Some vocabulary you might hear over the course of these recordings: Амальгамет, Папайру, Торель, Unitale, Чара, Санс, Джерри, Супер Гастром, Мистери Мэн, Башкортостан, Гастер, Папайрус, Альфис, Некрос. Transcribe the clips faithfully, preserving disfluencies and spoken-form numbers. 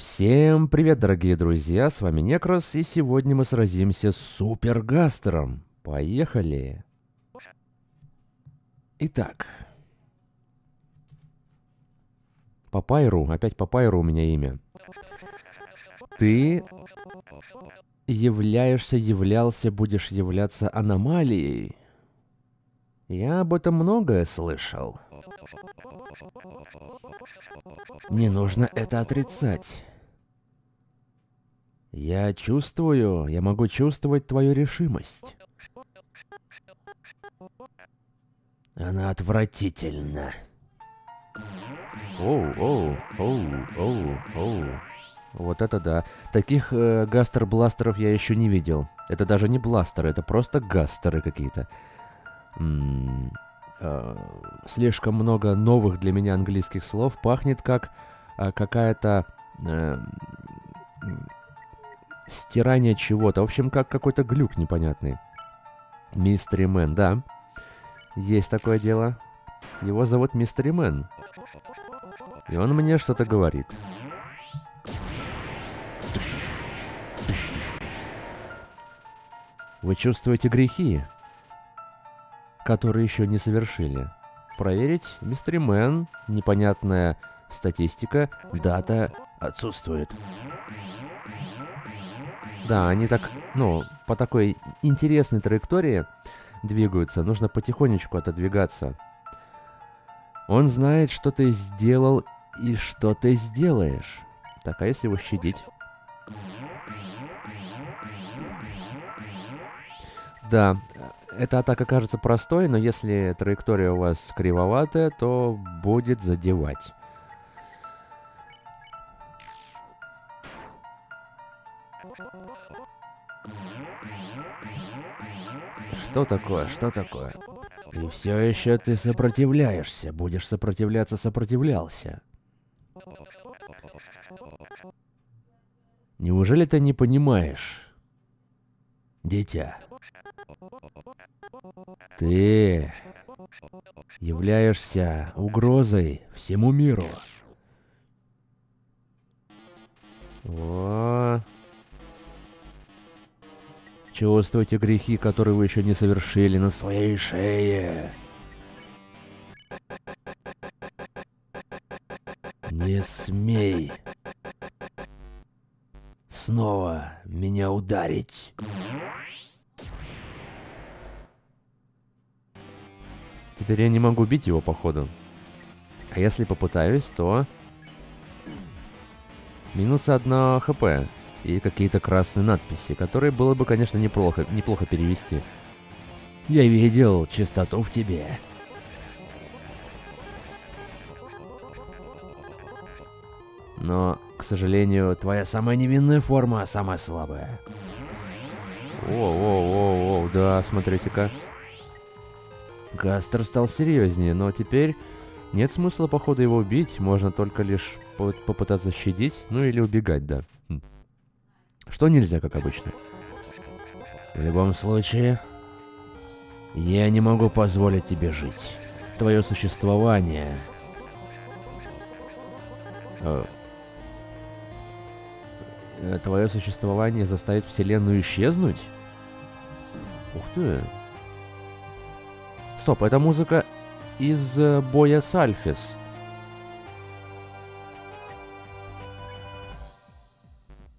Всем привет, дорогие друзья, с вами Некрос, и сегодня мы сразимся с Супер Гастром. Поехали! Итак. Папайру, опять Папайру у меня имя. Ты являешься, являлся, будешь являться аномалией. Я об этом многое слышал. Не нужно это отрицать. Я чувствую, я могу чувствовать твою решимость. Она отвратительна. Оу, оу, оу, оу, оу. Вот это да. Таких э, гастер-бластеров я еще не видел. Это даже не бластеры, это просто гастеры какие-то. М-м, э, слишком много новых для меня английских слов. Пахнет как э, какая-то... Э, стирание чего-то. В общем, как какой-то глюк непонятный. Мистери Мэн, да. Есть такое дело. Его зовут Мистери Мэн. И он мне что-то говорит. Вы чувствуете грехи, которые еще не совершили. Проверить Мистери Мэн. Непонятная статистика. Дата отсутствует. Да, они так, ну, по такой интересной траектории двигаются. Нужно потихонечку отодвигаться. Он знает, что ты сделал и что ты сделаешь. Так, а если его щадить? Да, эта атака кажется простой, но если траектория у вас кривоватая, то будет задевать. Что такое? Что такое? И все еще ты сопротивляешься. Будешь сопротивляться, сопротивлялся. Неужели ты не понимаешь, дитя? Ты являешься угрозой всему миру. Во. Чувствуйте грехи, которые вы еще не совершили, на своей шее. Не смей снова меня ударить. Теперь я не могу бить его, походу. А если попытаюсь, то... минус одно хп. И какие-то красные надписи, которые было бы, конечно, неплохо, неплохо перевести. Я видел чистоту в тебе. Но, к сожалению, твоя самая невинная форма самая слабая. Воу-воу-воу-воу, да, смотрите-ка. Гастер стал серьезнее, но теперь нет смысла, походу, его убить. Можно только лишь по попытаться щадить, ну или убегать, да. Что нельзя, как обычно. В любом случае, я не могу позволить тебе жить. Твое существование... О. Твое существование заставит Вселенную исчезнуть? Ух ты. Стоп, это музыка из боя с Альфис.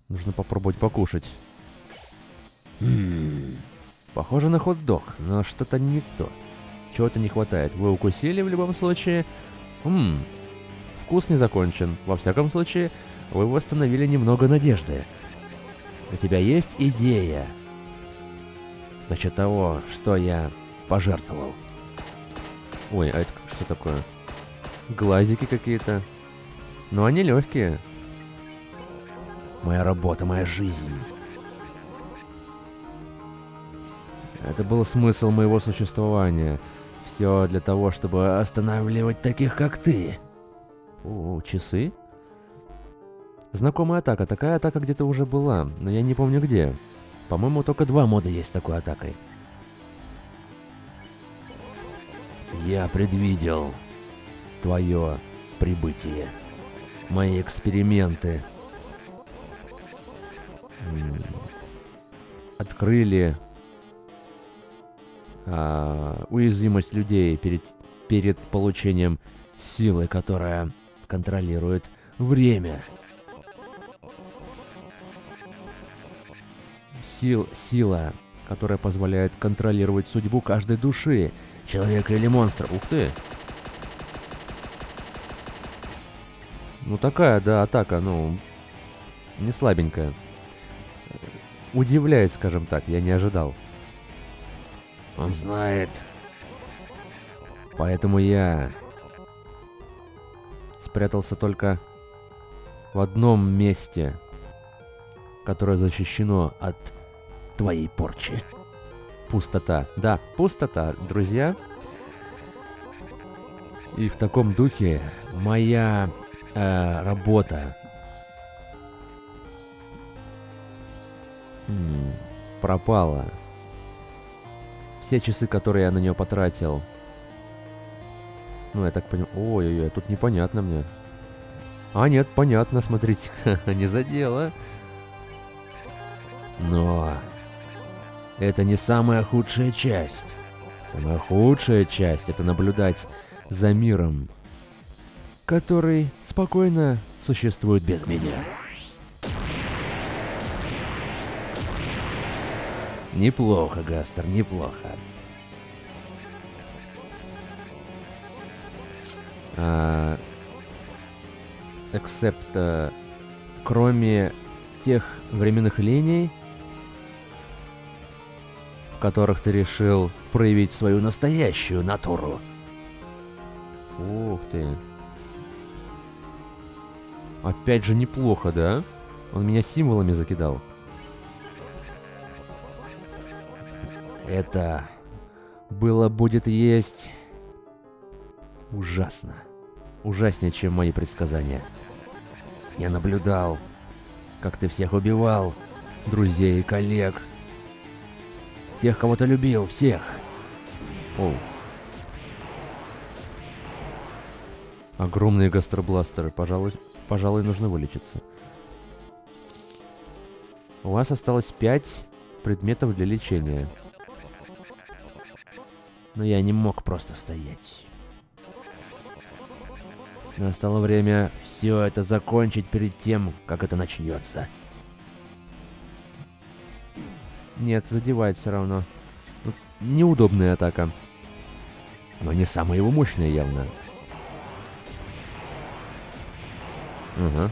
Нужно попробовать покушать. Mm. Похоже на хот-дог, но что-то не то. Чего-то не хватает. Вы укусили в любом случае. Mm. Вкус не закончен. Во всяком случае, вы восстановили немного надежды. У тебя есть идея насчет того, что я пожертвовал? Ой, а это что такое? Глазики какие-то. Но они легкие. Моя работа, моя жизнь. Это был смысл моего существования. Все для того, чтобы останавливать таких, как ты. О, часы? Знакомая атака. Такая атака где-то уже была, но я не помню где. По-моему, только два мода есть с такой атакой. Я предвидел твое прибытие. Мои эксперименты открыли э, уязвимость людей перед, перед получением силы, которая контролирует время. Сил, сила, которая позволяет контролировать судьбу каждой души, человека или монстра. Ух ты! Ну такая, да, атака, ну, не слабенькая. Удивляет, скажем так, я не ожидал. Он знает. Поэтому я спрятался только в одном месте, которое защищено от твоей порчи. Пустота. Да, пустота, друзья. И в таком духе моя э, работа. М-м, пропала. Все часы, которые я на нее потратил. Ну, я так понимаю... Ой-ой-ой, тут непонятно мне. А, нет, понятно, смотрите. Не задело. Но... это не самая худшая часть. Самая худшая часть — это наблюдать за миром, который спокойно существует без меня. Неплохо, Гастер, неплохо. А, except, а, кроме тех временных линий, в которых ты решил проявить свою настоящую натуру. Ух ты. Опять же неплохо, да? Он меня символами закидал. Это было будет есть ужасно. Ужаснее, чем мои предсказания. Я наблюдал, как ты всех убивал, друзей и коллег. Тех, кого ты любил, всех. Оу. Огромные гастробластеры. Пожалуй, пожалуй, нужно вылечиться. У вас осталось пять предметов для лечения. Но я не мог просто стоять. Настало время все это закончить перед тем, как это начнется. Нет, задевает все равно. Неудобная атака. Но не самая его мощная явно. Угу.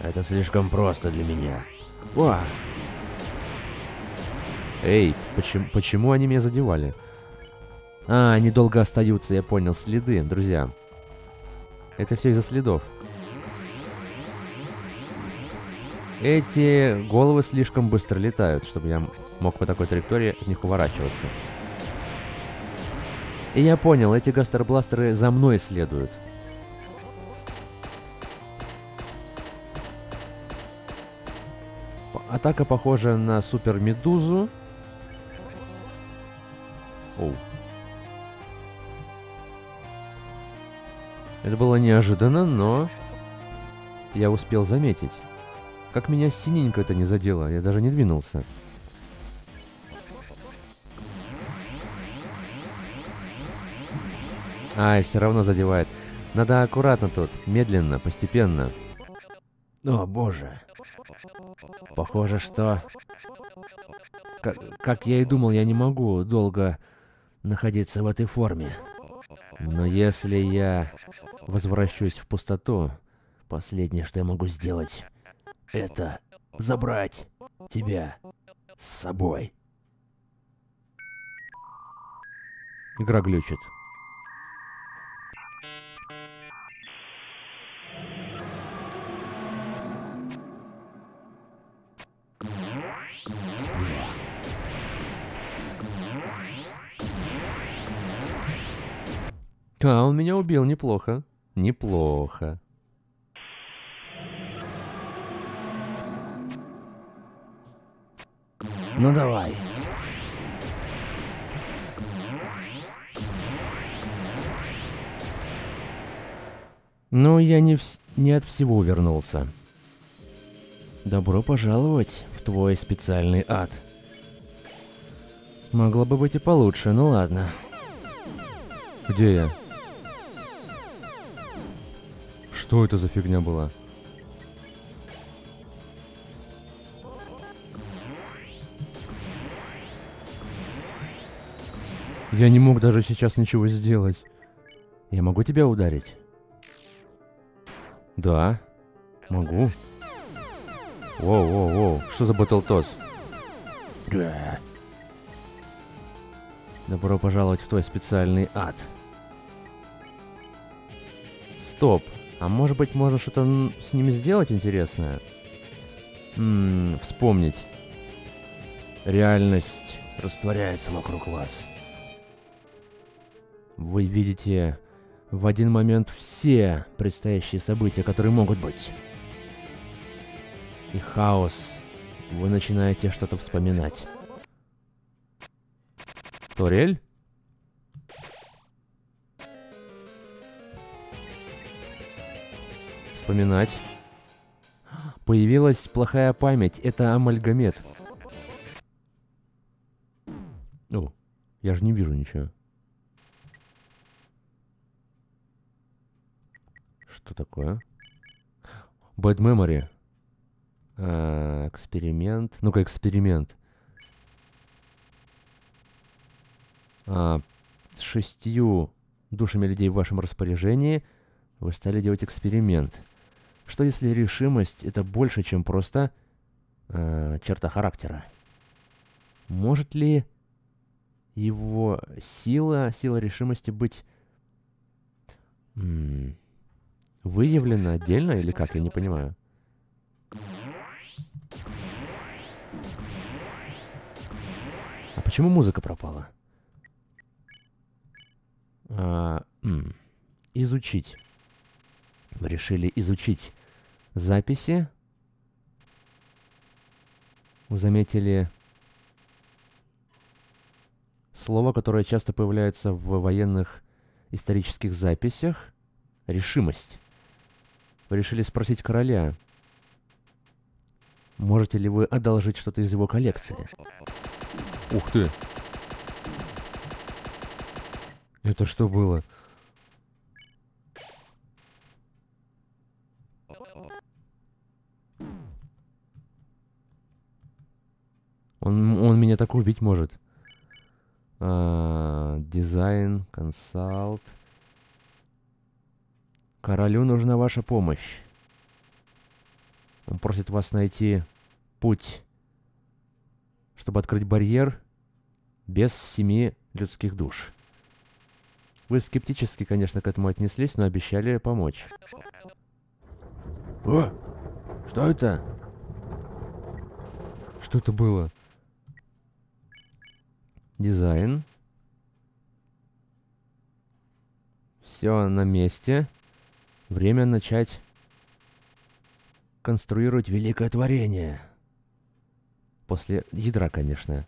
Это слишком просто для меня. О! Эй, почему, почему они меня задевали? А, они долго остаются, я понял. Следы, друзья. Это все из-за следов. Эти головы слишком быстро летают, чтобы я мог по такой траектории от них уворачиваться. И я понял, эти гастробластеры за мной следуют. Атака похожа на супер медузу. Оу. Это было неожиданно, но я успел заметить. Как меня синенько это не задело, я даже не двинулся. Ай, все равно задевает. Надо аккуратно тут, медленно, постепенно. О, боже. Похоже, что... Как, как я и думал, я не могу долго находиться в этой форме. Но если я возвращусь в пустоту, последнее, что я могу сделать... это забрать тебя с собой. Игра глючит. А, он меня убил, неплохо. Неплохо. Ну давай. Ну, я не, вс... не от всего вернулся. Добро пожаловать в твой специальный ад. Могло бы быть и получше, ну ладно. Где я? Что это за фигня была? Я не мог даже сейчас ничего сделать. Я могу тебя ударить? Да, могу. Воу-воу-воу, что за батлтос? Добро пожаловать в твой специальный ад. Стоп, а может быть можно что-то с ними сделать интересное? Ммм, вспомнить. Реальность растворяется вокруг вас. Вы видите в один момент все предстоящие события, которые могут быть. И хаос. Вы начинаете что-то вспоминать. Торель? Вспоминать. Появилась плохая память. Это амальгамет. О, я же не вижу ничего. Что такое? Bad memory. А, эксперимент. Ну-ка, эксперимент. А, с шестью душами людей в вашем распоряжении вы стали делать эксперимент. Что если решимость — это больше, чем просто а, черта характера? Может ли его сила, сила решимости быть... М-м- выявлена отдельно или как? Я не понимаю. А почему музыка пропала? А, м-м. Изучить. Вы решили изучить записи. Вы заметили слово, которое часто появляется в военных исторических записях. Решимость. Вы решили спросить короля, можете ли вы одолжить что-то из его коллекции? Ух ты! Это что было? Он, он меня так убить может. А, дизайн, консалт. Королю нужна ваша помощь. Он просит вас найти путь, чтобы открыть барьер без семи людских душ. Вы скептически, конечно, к этому отнеслись, но обещали помочь. О! Что это? Что это было? Дизайн. Все на месте. Время начать конструировать великое творение. После ядра, конечно.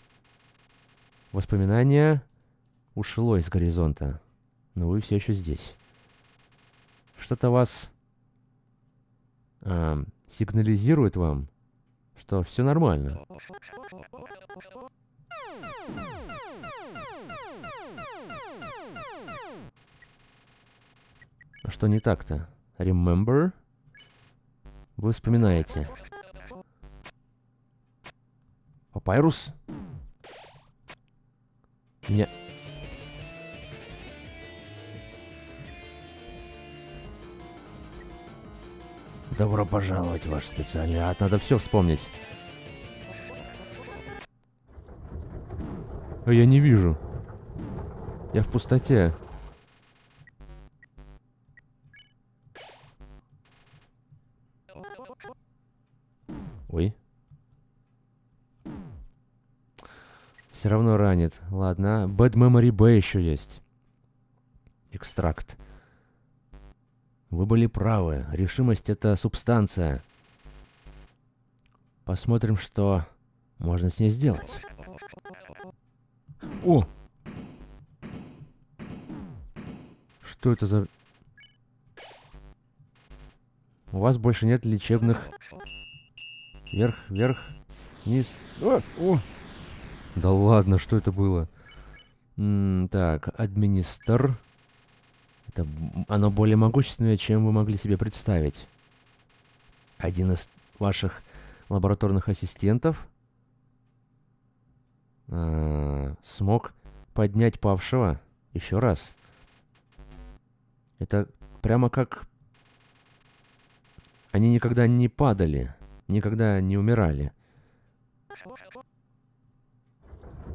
Воспоминание ушло из горизонта. Но вы все еще здесь. Что-то вас а, сигнализирует вам, что все нормально. Что не так-то? Remember? Вы вспоминаете. Папайрус? Меня... Добро пожаловать в ваш специальный ад. Надо все вспомнить. А я не вижу. Я в пустоте. Ой. Все равно ранит. Ладно. Bad Memory B еще есть. Экстракт. Вы были правы. Решимость — это субстанция. Посмотрим, что можно с ней сделать. О! Что это за... У вас больше нет лечебных... Вверх, вверх, вниз. О, о. Да ладно, что это было? М-м, так, администр. Это, оно более могущественное, чем вы могли себе представить. Один из ваших лабораторных ассистентов а-а-а, смог поднять павшего еще раз. Это прямо как... Они никогда не падали, никогда не умирали.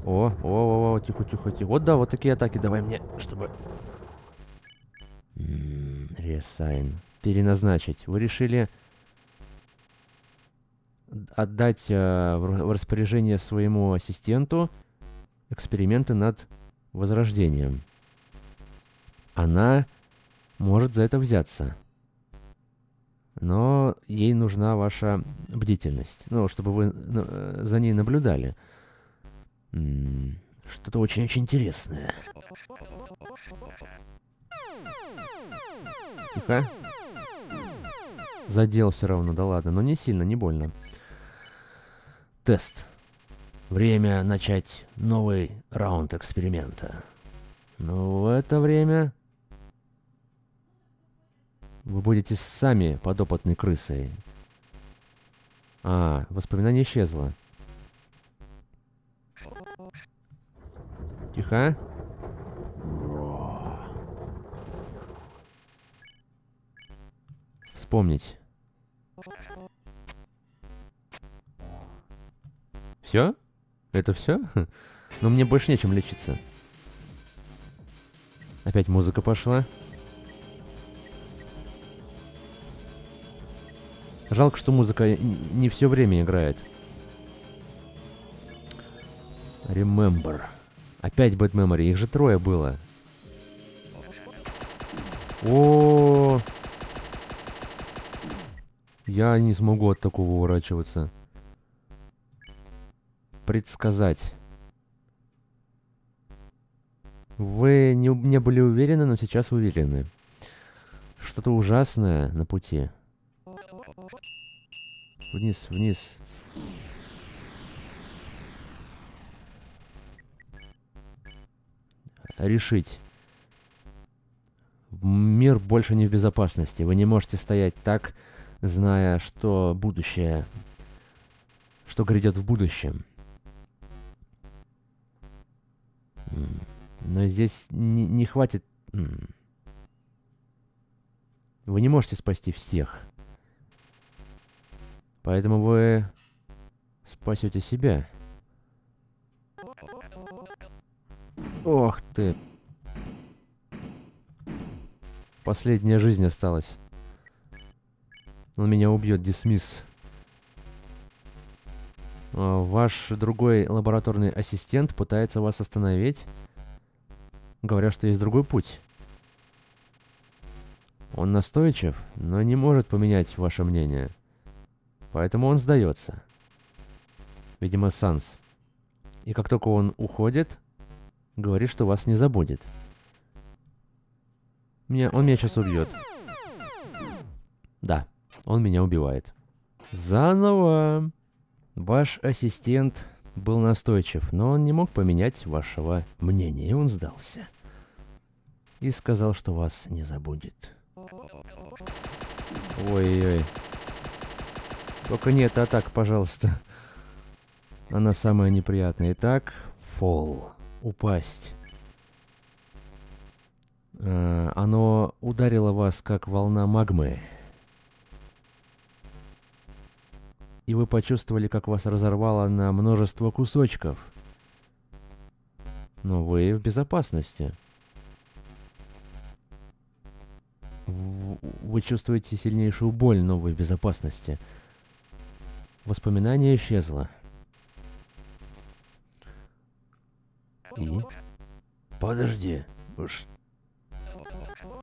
О, о, о, тихо, тихо, тихо. Вот да, вот такие атаки давай мне, чтобы... Ресайн. Переназначить. Вы решили отдать э, в распоряжение своему ассистенту эксперименты над возрождением. Она может за это взяться. Но ей нужна ваша бдительность. Ну, чтобы вы за ней наблюдали. Что-то очень-очень интересное. Тихо. Задел все равно, да ладно. Но не сильно, не больно. Тест. Время начать новый раунд эксперимента. Но в это время... Вы будете сами подопытной крысой. А, воспоминание исчезло. Тихо. Вспомнить. Все? Это все? Но мне больше нечем лечиться. Опять музыка пошла. Жалко, что музыка не все время играет. Remember. Опять Bad Memory. Их же трое было. О, я не смогу от такого уворачиваться. Предсказать. Вы не, не были уверены, но сейчас уверены. Что-то ужасное на пути. Вниз, вниз. Решить. Мир больше не в безопасности. Вы не можете стоять так, зная, что будущее... Что грядет в будущем. Но здесь не, не хватит... Вы не можете спасти всех. Поэтому вы спасете себя. Ох ты. Последняя жизнь осталась. Он меня убьет, дисмисс. Ваш другой лабораторный ассистент пытается вас остановить. Говоря, что есть другой путь. Он настойчив, но не может поменять ваше мнение. Поэтому он сдается. Видимо, Санс. И как только он уходит, говорит, что вас не забудет. Меня, он меня сейчас убьет. Да, он меня убивает. Заново. Ваш ассистент был настойчив, но он не мог поменять вашего мнения. И он сдался. И сказал, что вас не забудет. Ой-ой-ой. Только не эта атака, пожалуйста. Она самая неприятная. Итак, fall. Упасть. Э, оно ударило вас, как волна магмы. И вы почувствовали, как вас разорвало на множество кусочков. Но вы в безопасности. Вы чувствуете сильнейшую боль, но вы в безопасности. Воспоминание исчезло. И... Подожди.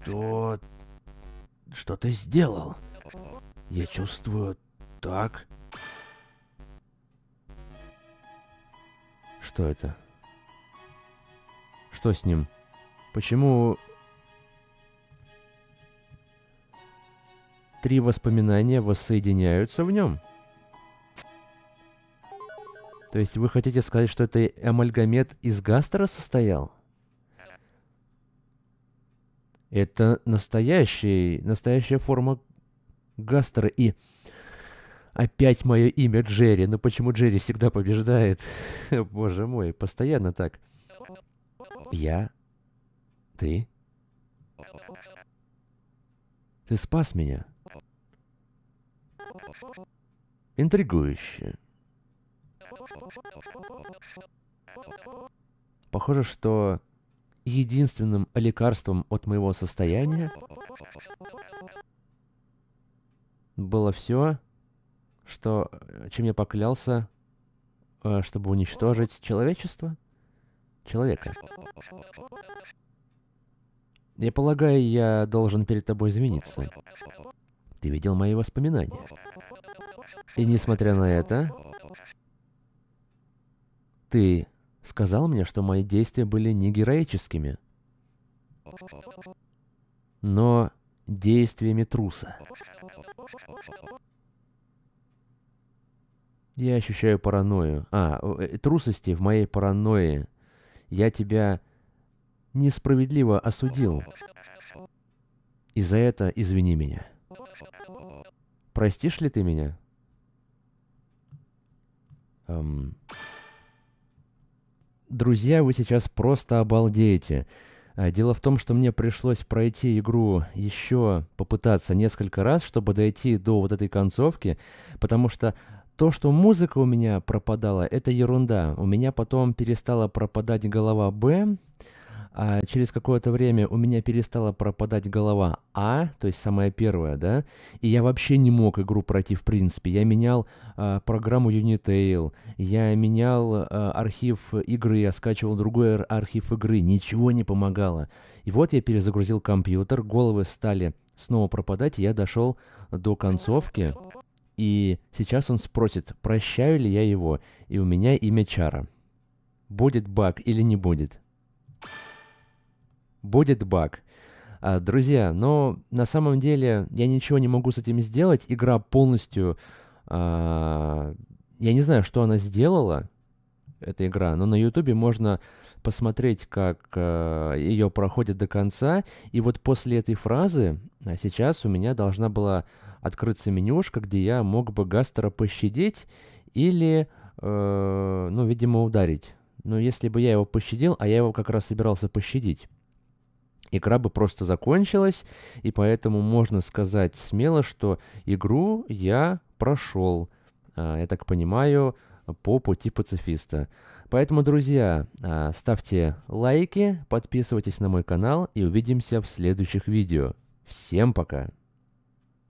Что... Что ты сделал? Я чувствую так. Что это? Что с ним? Почему... Три воспоминания воссоединяются в нем? То есть вы хотите сказать, что это амальгамет из Гастера состоял? Это настоящий, настоящая форма Гастера. И опять мое имя Джерри. Ну почему Джерри всегда побеждает? Боже мой, постоянно так. Я? Ты? Ты спас меня. Интригующе. Похоже, что единственным лекарством от моего состояния было все, что, чем я поклялся, чтобы уничтожить человечество, человека. Я полагаю, я должен перед тобой извиниться. Ты видел мои воспоминания. И несмотря на это, ты сказал мне, что мои действия были не героическими, но действиями труса. Я ощущаю паранойю. А, трусости в моей паранойи. Я тебя несправедливо осудил. И за это извини меня. Простишь ли ты меня? Эм... Друзья, вы сейчас просто обалдеете. Дело в том, что мне пришлось пройти игру еще, попытаться несколько раз, чтобы дойти до вот этой концовки, потому что то, что музыка у меня пропадала, это ерунда. У меня потом перестала пропадать голова Б, а через какое-то время у меня перестала пропадать голова А, то есть самая первая, да, и я вообще не мог игру пройти в принципе. Я менял э, программу Unitale, я менял э, архив игры, я скачивал другой архив игры, ничего не помогало. И вот я перезагрузил компьютер, головы стали снова пропадать, и я дошел до концовки, и сейчас он спросит, прощаю ли я его, и у меня имя Чара. Будет баг или не будет? Будет баг. А, друзья, но на самом деле я ничего не могу с этим сделать. Игра полностью... А, я не знаю, что она сделала, эта игра, но на ютубе можно посмотреть, как а, ее проходят до конца. И вот после этой фразы а сейчас у меня должна была открыться менюшка, где я мог бы Гастера пощадить или, э, ну, видимо, ударить. Но если бы я его пощадил, а я его как раз собирался пощадить, игра бы просто закончилась, и поэтому можно сказать смело, что игру я прошел, я так понимаю, по пути пацифиста. Поэтому, друзья, ставьте лайки, подписывайтесь на мой канал и увидимся в следующих видео. Всем пока!